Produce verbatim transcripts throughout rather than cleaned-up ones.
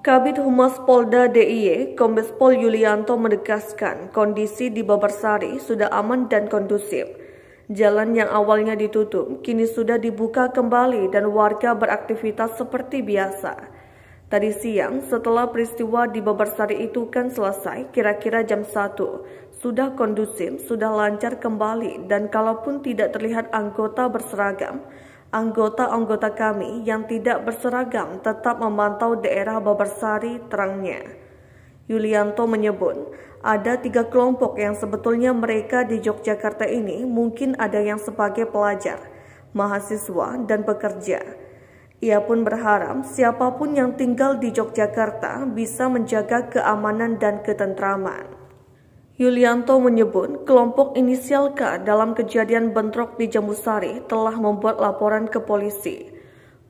Kabid Humas Polda D I Y, Kombes Pol Yuliyanto menegaskan kondisi di Babarsari sudah aman dan kondusif. Jalan yang awalnya ditutup kini sudah dibuka kembali dan warga beraktivitas seperti biasa. Tadi siang setelah peristiwa di Babarsari itu kan selesai kira-kira jam satu, sudah kondusif, sudah lancar kembali dan kalaupun tidak terlihat anggota berseragam, anggota-anggota kami yang tidak berseragam tetap memantau daerah Babarsari, terangnya. Yuliyanto menyebut, ada tiga kelompok yang sebetulnya mereka di Yogyakarta ini mungkin ada yang sebagai pelajar, mahasiswa, dan pekerja. Ia pun berharap siapapun yang tinggal di Yogyakarta bisa menjaga keamanan dan ketentraman. Yuliyanto menyebut kelompok inisial K dalam kejadian bentrok di Jambusari telah membuat laporan ke polisi.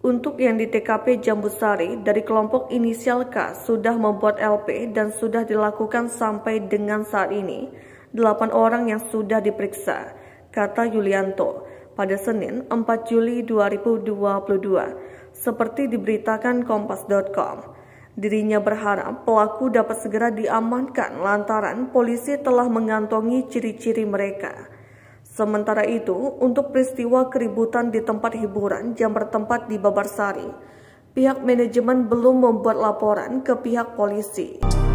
Untuk yang di T K P Jambusari dari kelompok inisial K sudah membuat L P dan sudah dilakukan sampai dengan saat ini delapan orang yang sudah diperiksa, kata Yuliyanto pada Senin empat Juli dua ribu dua puluh dua seperti diberitakan Kompas dot com. Dirinya berharap pelaku dapat segera diamankan lantaran polisi telah mengantongi ciri-ciri mereka. Sementara itu, untuk peristiwa keributan di tempat hiburan yang bertempat di Babarsari, pihak manajemen belum membuat laporan ke pihak polisi.